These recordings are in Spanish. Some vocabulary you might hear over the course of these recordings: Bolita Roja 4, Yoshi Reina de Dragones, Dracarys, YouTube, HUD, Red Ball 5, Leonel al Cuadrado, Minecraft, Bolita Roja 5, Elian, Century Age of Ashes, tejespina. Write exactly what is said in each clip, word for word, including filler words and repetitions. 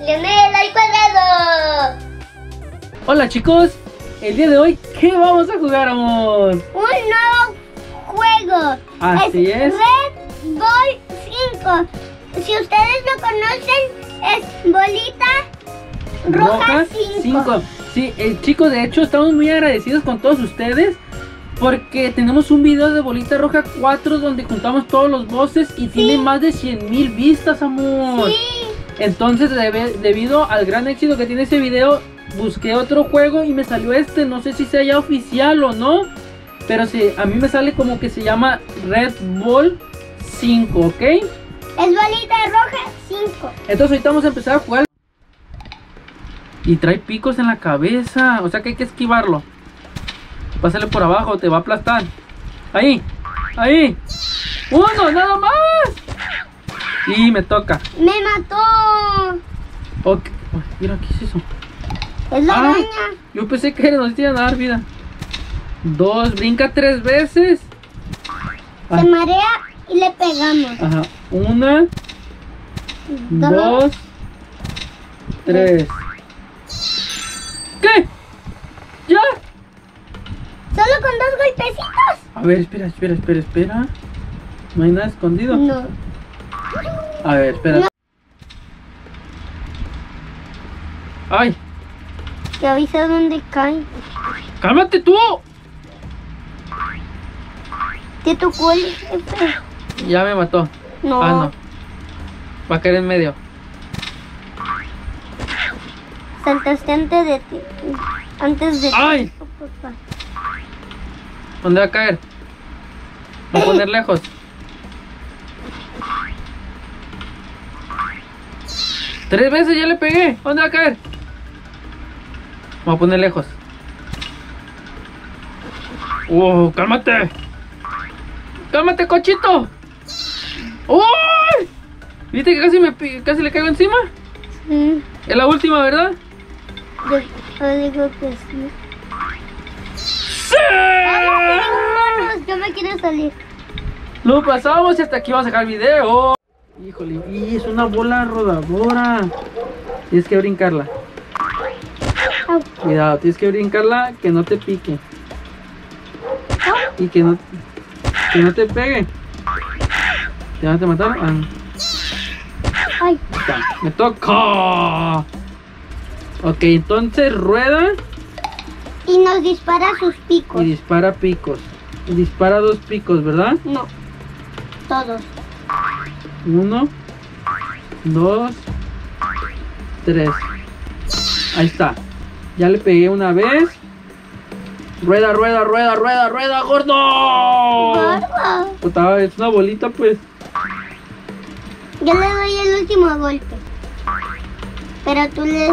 Leonel al cuadrado. Hola chicos, el día de hoy, ¿qué vamos a jugar, amor? Un nuevo juego. Así es, es. Red Ball cinco. Si ustedes lo conocen, es Bolita Roja, Roja cinco. Sí, eh, chicos, de hecho estamos muy agradecidos con todos ustedes, porque tenemos un video de Bolita Roja cuatro donde juntamos todos los bosses y sí, tiene más de cien mil vistas, amor. Sí. Entonces, debe, debido al gran éxito que tiene ese video, busqué otro juego y me salió este. No sé si sea ya oficial o no, pero sí, a mí me sale como que se llama Red Ball cinco, ¿ok? Es Bolita Roja cinco. Entonces ahorita vamos a empezar a jugar. Y trae picos en la cabeza, o sea que hay que esquivarlo. Pásale por abajo, te va a aplastar. Ahí, ahí. Uno, nada más. Y me toca. Me mató. Okay. Uy, mira, ¿qué es eso? Es la araña. Yo pensé que nos iban a dar vida. Dos, brinca tres veces. Se ah. marea y le pegamos. Ajá. Una, dos, dos tres. ¿Qué? ¿Ya? ¿Solo con dos golpecitos? A ver, espera, espera, espera, espera. ¿No hay nada escondido? No. A ver, espera. No. ¡Ay! Te avisa dónde cae. ¡Cálmate tú! Te tocó el... Ya me mató. No. Ah, no. Va a caer en medio. Saltaste antes de ti. Antes de... ¡Ay! Papá. ¿Dónde va a caer? Va a poner lejos. Tres veces ya le pegué. ¿Dónde va a caer? Voy a poner lejos. ¡Oh, cálmate! ¡Cálmate, cochito! ¡Oh! ¿Viste que casi, me, casi le caigo encima? Sí. Es la última, ¿verdad? Yo, yo digo que sí. ¡Sí! ¡Vámonos! Yo me quiero salir. Lo pasamos y hasta aquí vamos a dejar el video. Híjole, y es una bola rodadora. Tienes que brincarla. Cuidado, tienes que brincarla, que no te pique. Y que no, que no te pegue. ¿Te van a matar? Ah. Ay. Me toca. Ok, entonces rueda. Y nos dispara sus picos. Y dispara picos. Y dispara dos picos, ¿verdad? No. Todos. Uno, dos, tres. Ahí está. Ya le pegué una vez. Rueda, rueda, rueda, rueda, rueda, gordo. Gordo. Es una bolita, pues. Yo le doy el último golpe. Pero tú le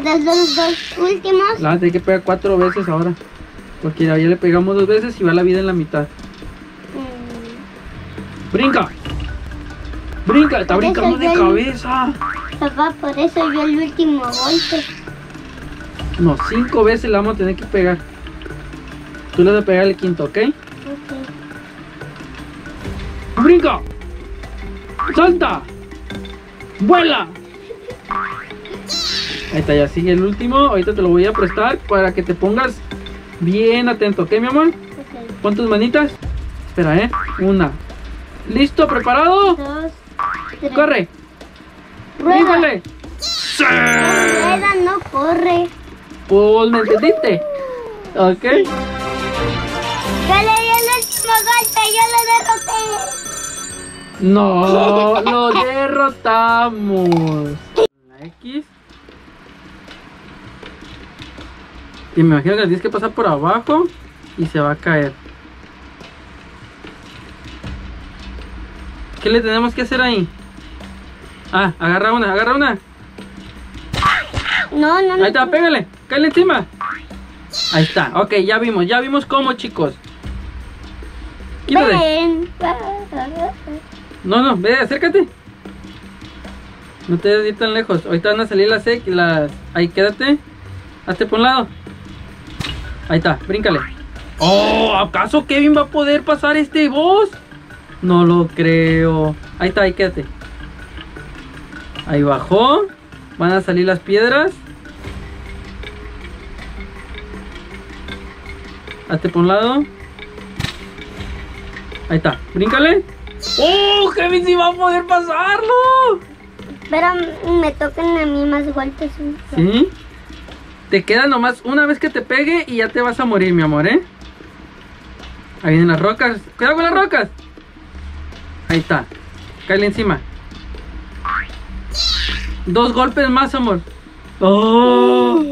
das los dos últimos. La tengo que pegar cuatro veces ahora. Porque ya le pegamos dos veces y va la vida en la mitad. Mm. Brinca. Brinca, está brincando de cabeza. Papá, por eso yo el último golpe. No, cinco veces la vamos a tener que pegar. Tú le vas a pegar el quinto, ¿ok? Ok. ¡Brinca! ¡Salta! ¡Vuela! Ahí está, ya sigue el último. Ahorita te lo voy a prestar para que te pongas bien atento, ¿ok, mi amor? Ok. Pon tus manitas. Espera, ¿eh? Una. ¿Listo? ¿Preparado? Dos. Tres. ¡Corre! ¡Bríncale! ¡Sí! Rueda, no corre. Pues, ¿me entendiste? Ok. Yo le di el último golpe, yo lo derroté. No, lo derrotamos. La X. Y me imagino que tienes que pasar por abajo y se va a caer. ¿Qué le tenemos que hacer ahí? Ah, agarra una, agarra una. No, no, no. Ahí está, pégale, cáele encima. Ahí está, ok, ya vimos, ya vimos cómo, chicos. Quítate. No, no, ve, acércate. No te des tan lejos. Ahorita van a salir las E, las... Ahí, quédate. Hazte por un lado. Ahí está, bríncale. Oh, ¿acaso Kevin va a poder pasar este boss? No lo creo. Ahí está, ahí quédate. Ahí bajó. Van a salir las piedras. Hazte por un lado. Ahí está, bríncale. ¡Oh! ¡Kevin sí va a poder pasarlo! Pero me tocan a mí más golpes. ¿Sí? Te queda nomás una vez que te pegue y ya te vas a morir, mi amor, ¿eh? Ahí vienen las rocas. ¡Cuidado con las rocas! Ahí está. Cáele encima. Dos golpes más, amor. ¡Oh!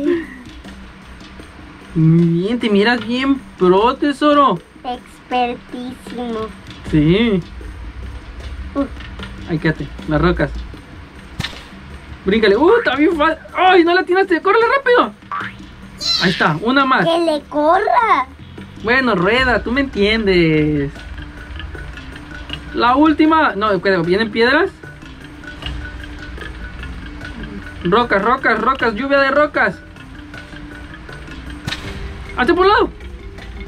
Bien, te miras bien pro, tesoro. Expertísimo. Sí. Uh. Ahí quédate, las rocas. Bríncale. ¡Uh! Está bien fácil. ¡Ay! ¡No la tiraste! ¡Córrele rápido! Ahí está, una más. ¡Que le corra! Bueno, rueda, tú me entiendes. La última. No, cuidado, vienen piedras. Rocas, rocas, rocas, lluvia de rocas. ¡Hazte por un lado!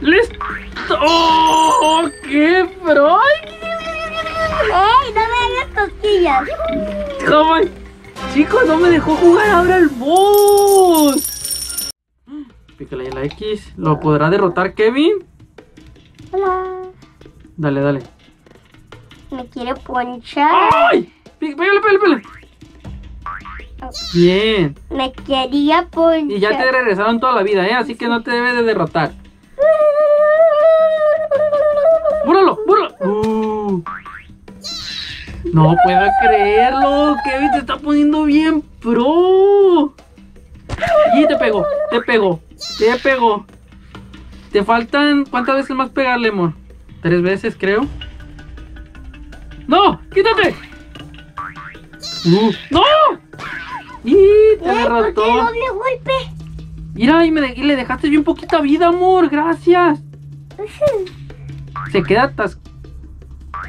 ¡Listo! ¡Oh! ¡Qué pro! ¡Ey! ¡No me hagas cosquillas! ¡Cómo! Chicos, no me dejó jugar ahora el boss. Pícale ahí la X. ¿Lo podrá derrotar Kevin? Hola. Dale, dale. Me quiere ponchar. ¡Ay! ¡Pégale, pégale, pégale! Bien. Me quería ponchar. Y ya te regresaron toda la vida, ¿eh? Así que no te debes de derrotar. ¡Búralo! ¡Búralo! Uh. No puedo creerlo. Kevin te está poniendo bien pro. Y te pegó, te pegó, te pegó. Te faltan... ¿Cuántas veces más pegarle, amor? Tres veces, creo. ¡No! ¡Quítate! Uh. ¡No! ¡Y te derrotó! ¿Por qué doble golpe? Mira, y, me de y le dejaste bien poquita vida, amor. Gracias. Se queda atascado.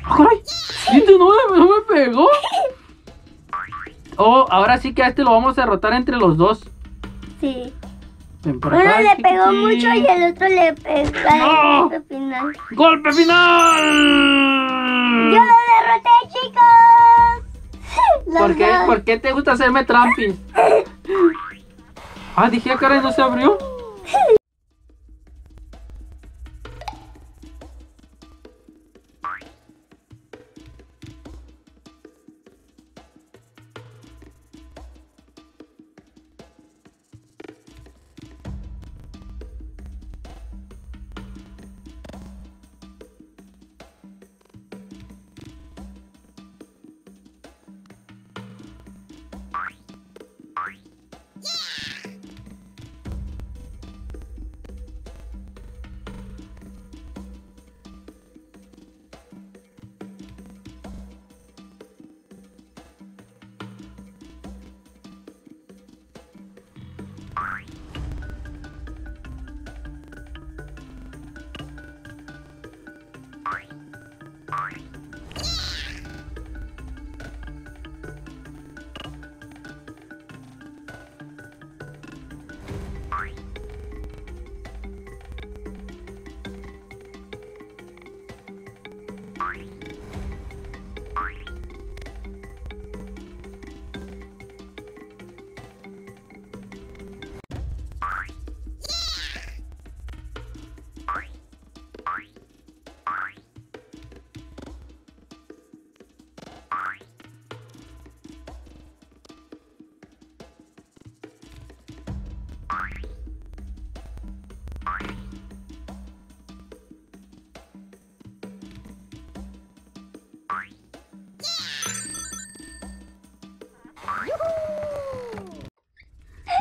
¡Ay! Sí. ¿Y tú no, no me pegó? Oh, ahora sí que a este lo vamos a derrotar entre los dos. Sí. Ven por acá, uno le pegó mucho y el otro le pegó. ¡No! ¡Golpe final! ¡Golpe final! ¡Yo lo derroté, chicos! Los ¿Por qué? Dos. ¿Por qué te gusta hacerme trampis? Ah, dije, caray, ¿no se abrió?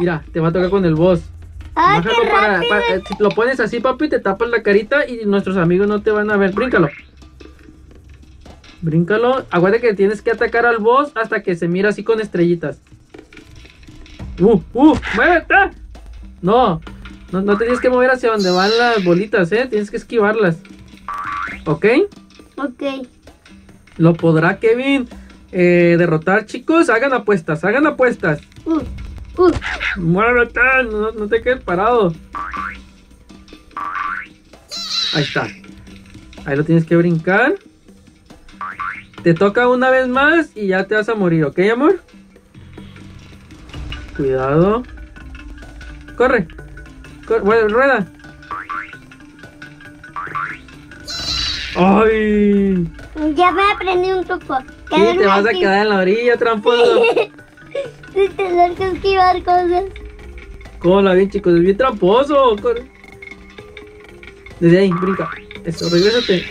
Mira, te va a tocar con el boss. Ah, qué para, para, si lo pones así, papi, te tapas la carita y nuestros amigos no te van a ver. Bríncalo. Bríncalo. Acuérdate que tienes que atacar al boss hasta que se mira así con estrellitas. ¡Uh! ¡Uh! ¡Muévete! No, no, no te tienes que mover hacia donde van las bolitas, ¿eh? Tienes que esquivarlas. ¿Ok? Ok. ¿Lo podrá Kevin eh, derrotar, chicos? Hagan apuestas, hagan apuestas. Uh. Uh. Muévete, no, no te quedes parado. Ahí está. Ahí lo tienes que brincar. Te toca una vez más y ya te vas a morir, ¿ok, amor? Cuidado. Corre. Corre. Bueno, rueda. ¡Ay! Ya me aprendí un truco. Sí, te vas a quedar en la orilla, tramposo. Sí, tener que esquivar cosas. ¿Cómo la ven, chicos? Es bien tramposo. Corre. Desde ahí, brinca. Eso, regrésate.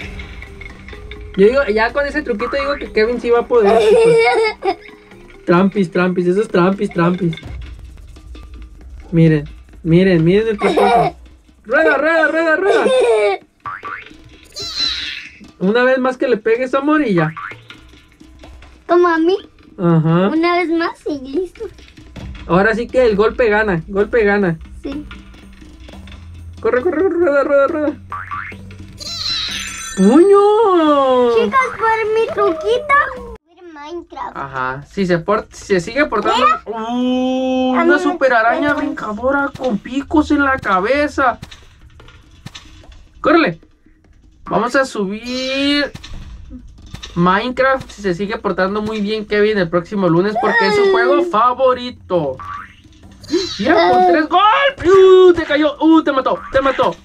Yo digo, ya con ese truquito digo que Kevin sí va a poder. Chicos. Trampis, trampis, eso es trampis, trampis. Miren, miren, miren el tramposo. Rueda, rueda, rueda, rueda. Una vez más que le pegues, amor, y ya. ¿Como a mí? Ajá. Una vez más y listo. Ahora sí que el golpe gana, golpe gana. Sí. Corre, corre, rueda, rueda, rueda. ¡Puño! Chicos, por mi truquito. Minecraft. Ajá. Si se, por, se sigue portando. ¡Oh! Una super araña brincadora con picos en la cabeza. Córrele. Vamos a subir Minecraft si se sigue portando muy bien Kevin el próximo lunes, porque es su juego favorito. Ya con tres golpes. ¡Uh! Te cayó. ¡Uh! Te mató. Te mató.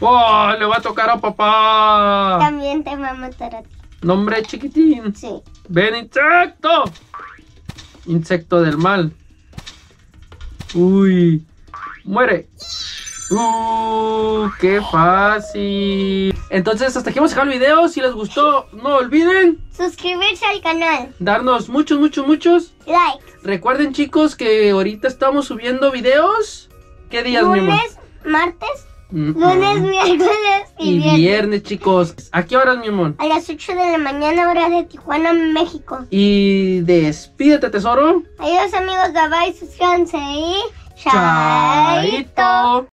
¡Oh! Le va a tocar a papá. También te va a matar a ti. Nombre chiquitín. Sí. Ven, insecto. Insecto del mal. Uy. Muere. Uh, qué fácil. Entonces hasta aquí hemos dejado el video. Si les gustó, no olviden suscribirse al canal, darnos muchos, muchos, muchos likes. Recuerden, chicos, que ahorita estamos subiendo videos. ¿Qué días, mi amor? Lunes, martes, mm-mm. lunes, miércoles y, y viernes. viernes, chicos. ¿A qué horas, mi amor? A las ocho de la mañana, hora de Tijuana, México. Y despídete, tesoro. Adiós, amigos, bye bye, suscríbanse y chaito.